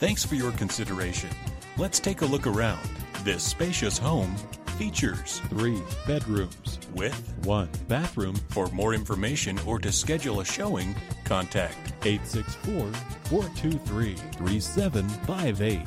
Thanks for your consideration. Let's take a look around. This spacious home features 3 bedrooms with 1 bathroom. For more information or to schedule a showing, contact 864-423-3758.